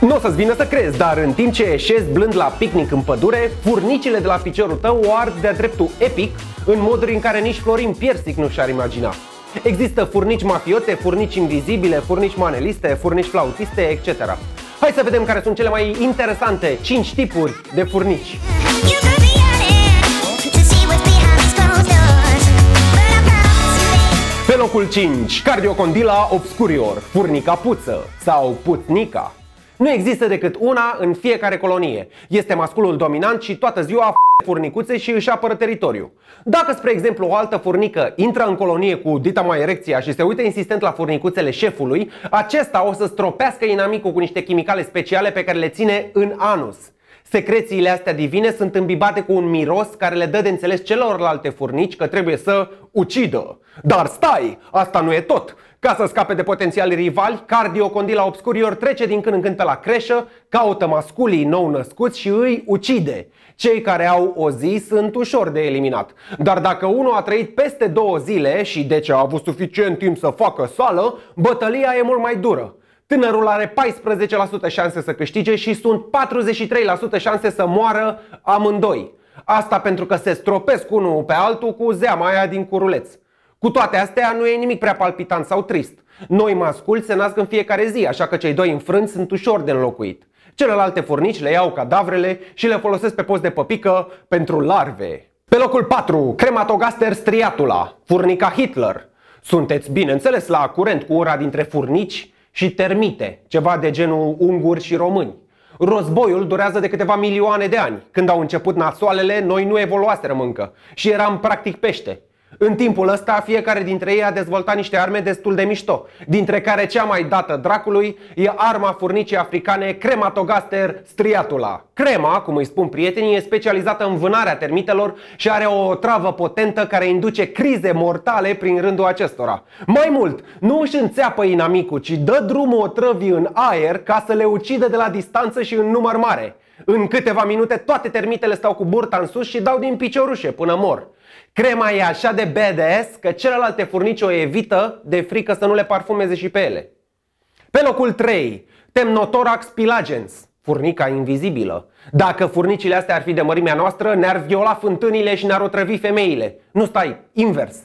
Nu o să-ți vină să crezi, dar în timp ce eșezi blând la picnic în pădure, furnicile de la piciorul tău o ard de-a dreptul epic, în moduri în care nici Florin Piersic nu și-ar imagina. Există furnici mafiote, furnici invizibile, furnici maneliste, furnici flautiste, etc. Hai să vedem care sunt cele mai interesante 5 tipuri de furnici. Pe locul 5, Cardiocondyla obscurior, furnica puță sau putnica. Nu există decât una în fiecare colonie. Este masculul dominant și toată ziua furnicuțe și își apără teritoriu. Dacă, spre exemplu, o altă furnică intră în colonie cu dita mai erecția și se uită insistent la furnicuțele șefului, acesta o să stropească inamicul cu niște chimicale speciale pe care le ține în anus. Secrețiile astea divine sunt îmbibate cu un miros care le dă de înțeles celorlalte furnici că trebuie să ucidă. Dar stai! Asta nu e tot! Ca să scape de potențiali rivali, Cardiocondyla obscurior trece din când în când pe la creșă, caută masculii nou-născuți și îi ucide. Cei care au o zi sunt ușor de eliminat. Dar dacă unul a trăit peste 2 zile și deci a avut suficient timp să facă sală, bătălia e mult mai dură. Tânărul are 14% șanse să câștige și sunt 43% șanse să moară amândoi. Asta pentru că se stropesc unul pe altul cu zeama aia din curuleț. Cu toate astea, nu e nimic prea palpitant sau trist. Noi masculi se nasc în fiecare zi, așa că cei doi înfrânți sunt ușor de înlocuit. Celelalte furnici le iau cadavrele și le folosesc pe post de păpică pentru larve. Pe locul 4, Crematogaster striatula, furnica Hitler. Sunteți, bineînțeles, la curent cu ura dintre furnici și termite, ceva de genul unguri și români. Războiul durează de câteva milioane de ani. Când au început nasoalele, noi nu evoluaserăm încă și eram practic pește. În timpul ăsta, fiecare dintre ei a dezvoltat niște arme destul de mișto, dintre care cea mai dată dracului e arma furnicii africane Crematogaster striatula. Crema, cum îi spun prietenii, e specializată în vânarea termitelor și are o travă potentă care induce crize mortale prin rândul acestora. Mai mult, nu își înțeapă inamicul, ci dă drumul otrăvii în aer ca să le ucidă de la distanță și în număr mare. În câteva minute toate termitele stau cu burta în sus și dau din piciorușe până mor. Crema e așa de badass că celelalte furnici o evită de frică să nu le parfumeze și pe ele. Pe locul 3, Temnotorax Pilagens, furnica invizibilă. Dacă furnicile astea ar fi de mărimea noastră, ne-ar viola fântânile și ne-ar otrăvi femeile. Nu stai, invers.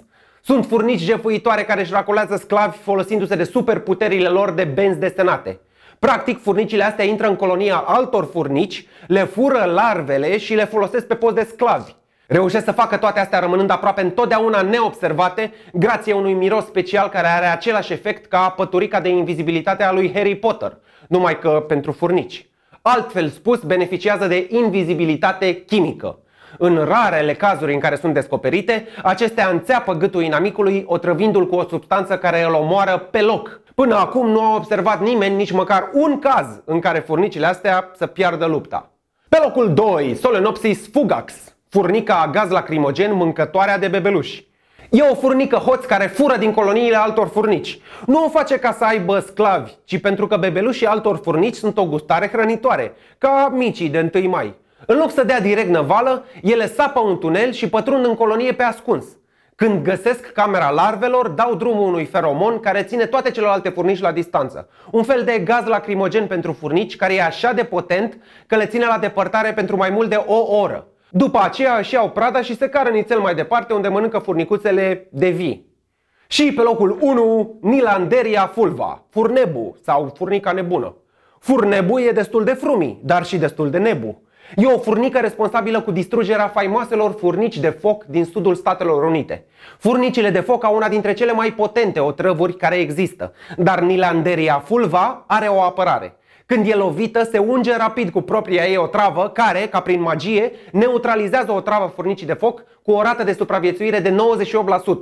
Sunt furnici jefuitoare care își racolează sclavi folosindu-se de superputerile lor de benzi desenate. Practic, furnicile astea intră în colonia altor furnici, le fură larvele și le folosesc pe post de sclavi. Reușesc să facă toate astea rămânând aproape întotdeauna neobservate, grație unui miros special care are același efect ca păturica de invizibilitate a lui Harry Potter, numai că pentru furnici. Altfel spus, beneficiază de invizibilitate chimică. În rarele cazuri în care sunt descoperite, acestea înțeapă gâtul inamicului otrăvindu-l cu o substanță care îl omoară pe loc. Până acum nu a observat nimeni nici măcar un caz în care furnicile astea să piardă lupta. Pe locul 2, Solenopsis fugax, furnica a gaz lacrimogen, mâncătoarea de bebeluși. E o furnică hoț care fură din coloniile altor furnici. Nu o face ca să aibă sclavi, ci pentru că bebelușii altor furnici sunt o gustare hrănitoare, ca micii de 1 mai. În loc să dea direct năvală, ele sapă un tunel și pătrund în colonie pe ascuns. Când găsesc camera larvelor, dau drumul unui feromon care ține toate celelalte furnici la distanță. Un fel de gaz lacrimogen pentru furnici care e așa de potent că le ține la depărtare pentru mai mult de o oră. După aceea își iau prada și se cară nițel mai departe, unde mănâncă furnicuțele de vii. Și pe locul 1, Nylanderia fulva, furnebu sau furnica nebună. Furnebu e destul de frumii, dar și destul de nebu. E o furnică responsabilă cu distrugerea faimoaselor furnici de foc din sudul Statelor Unite. Furnicile de foc au una dintre cele mai potente otrăvuri care există, dar Nylanderia fulva are o apărare. Când e lovită, se unge rapid cu propria ei otravă, care, ca prin magie, neutralizează otrava furnicii de foc cu o rată de supraviețuire de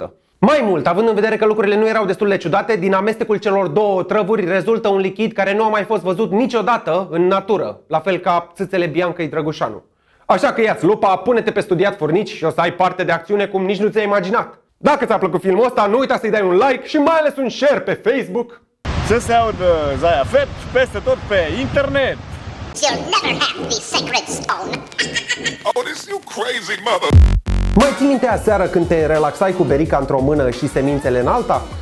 98%. Mai mult, având în vedere că lucrurile nu erau destul de ciudate, din amestecul celor două otrăvuri rezultă un lichid care nu a mai fost văzut niciodată în natură, la fel ca țâțele Biancăi Drăgușanu. Așa că ia-ți lupa, pune-te pe studiat furnici și o să ai parte de acțiune cum nici nu ți-ai imaginat. Dacă ți-a plăcut filmul ăsta, nu uita să-i dai un like și mai ales un share pe Facebook. Să se audă Zaiafet peste tot pe internet. Mai ții minte aseară când te relaxai cu berica într-o mână și semințele în alta?